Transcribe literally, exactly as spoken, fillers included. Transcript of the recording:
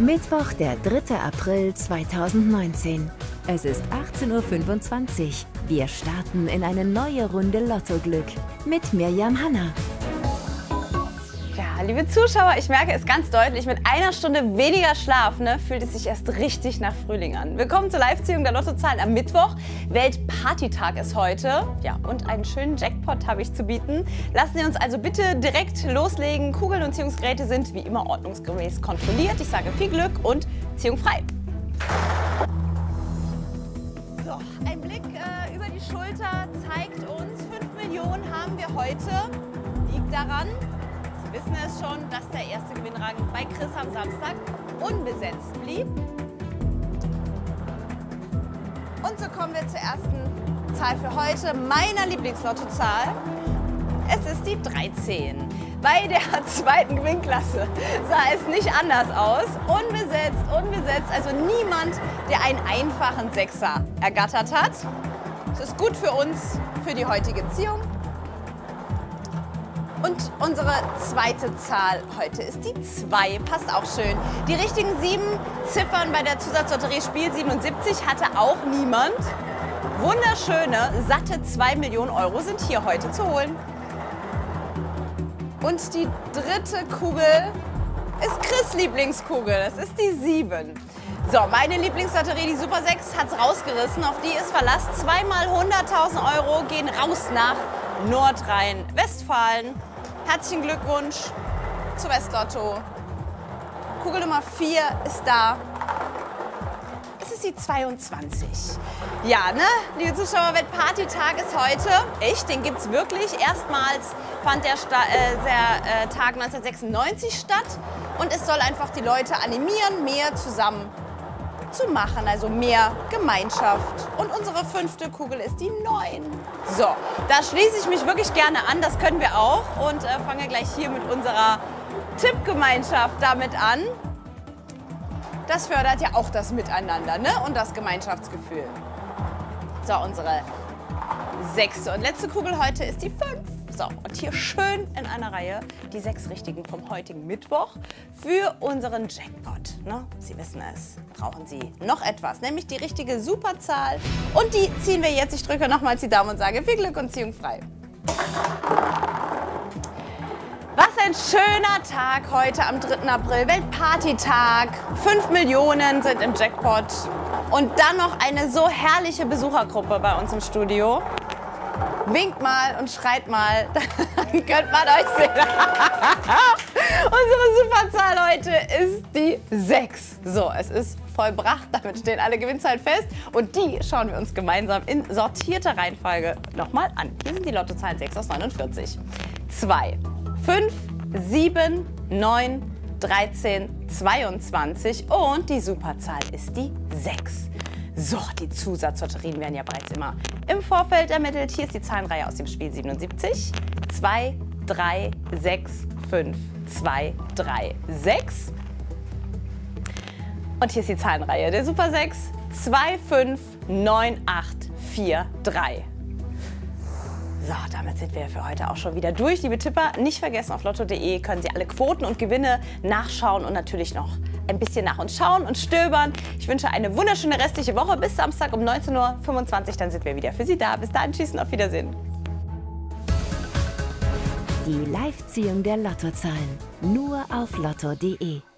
Mittwoch, der dritte April zweitausendneunzehn. Es ist achtzehn Uhr fünfundzwanzig. Wir starten in eine neue Runde Lottoglück mit Miriam Hannah. Ja, liebe Zuschauer, ich merke es ganz deutlich, mit einer Stunde weniger Schlaf ne, fühlt es sich erst richtig nach Frühling an. Willkommen zur Live-Ziehung der Lottozahlen am Mittwoch. Weltpartytag ist heute. Ja, und einen schönen Jackpot habe ich zu bieten. Lassen Sie uns also bitte direkt loslegen. Kugeln und Ziehungsgeräte sind wie immer ordnungsgemäß kontrolliert. Ich sage viel Glück und Ziehung frei. So, ein Blick äh, über die Schulter zeigt uns, fünf Millionen haben wir heute. Liegt daran, wir wissen es schon, dass der erste Gewinnrang bei Chris am Samstag unbesetzt blieb. Und so kommen wir zur ersten Zahl für heute, meiner Lieblingslottozahl. Es ist die dreizehn. Bei der zweiten Gewinnklasse sah es nicht anders aus. Unbesetzt, unbesetzt, also niemand, der einen einfachen Sechser ergattert hat. Das ist gut für uns, für die heutige Ziehung. Und unsere zweite Zahl heute ist die zwei, passt auch schön. Die richtigen sieben Ziffern bei der Zusatzlotterie Spiel siebenundsiebzig hatte auch niemand. Wunderschöne, satte zwei Millionen Euro sind hier heute zu holen. Und die dritte Kugel ist Chris' Lieblingskugel, das ist die sieben. So, meine Lieblingslotterie, die Super sechs, hat es rausgerissen, auf die ist Verlass. Zweimal hunderttausend Euro gehen raus nach Nordrhein-Westfalen. Herzlichen Glückwunsch zu Westlotto. Kugel Nummer vier ist da. Es ist die zweiundzwanzig. Ja, ne? Liebe Zuschauer, Wettpartytag ist heute. Echt, den gibt's wirklich. Erstmals fand der, Sta äh, der äh, Tag neunzehnhundertsechsundneunzig statt. Und es soll einfach die Leute animieren, mehr zusammen zu machen, also mehr Gemeinschaft. Und unsere fünfte Kugel ist die neun. So, da schließe ich mich wirklich gerne an, das können wir auch. Und äh, fange gleich hier mit unserer Tippgemeinschaft damit an. Das fördert ja auch das Miteinander, ne? Und das Gemeinschaftsgefühl. So, unsere sechste und letzte Kugel heute ist die fünf. So, und hier schön in einer Reihe die sechs Richtigen vom heutigen Mittwoch für unseren Jackpot. Ne? Sie wissen es, brauchen Sie noch etwas, nämlich die richtige Superzahl. Und die ziehen wir jetzt. Ich drücke nochmals die Daumen und sage viel Glück und Ziehung frei. Was ein schöner Tag heute am dritten April, Weltpartytag. fünf Millionen sind im Jackpot. Und dann noch eine so herrliche Besuchergruppe bei uns im Studio. Winkt mal und schreit mal, dann könnt man euch sehen. Unsere Superzahl heute ist die sechs. So, es ist vollbracht, damit stehen alle Gewinnzahlen fest. Und die schauen wir uns gemeinsam in sortierter Reihenfolge nochmal an. Hier sind die Lottozahlen sechs aus neunundvierzig. zwei, fünf, sieben, neun, dreizehn, zweiundzwanzig und die Superzahl ist die sechs. So, die Zusatzlotterien werden ja bereits immer im Vorfeld ermittelt. Hier ist die Zahlenreihe aus dem Spiel siebenundsiebzig. zwei, drei, sechs, fünf, zwei, drei, sechs. Und hier ist die Zahlenreihe der Super sechs. zwei, fünf, neun, acht, vier, drei. So, damit sind wir für heute auch schon wieder durch. Liebe Tipper, nicht vergessen, auf Lotto punkt de können Sie alle Quoten und Gewinne nachschauen und natürlich noch ein bisschen nach uns schauen und stöbern. Ich wünsche eine wunderschöne restliche Woche. Bis Samstag um neunzehn Uhr fünfundzwanzig, dann sind wir wieder für Sie da. Bis dahin, tschüss und auf Wiedersehen. Die Live-Ziehung der Lottozahlen. Nur auf Lotto punkt de.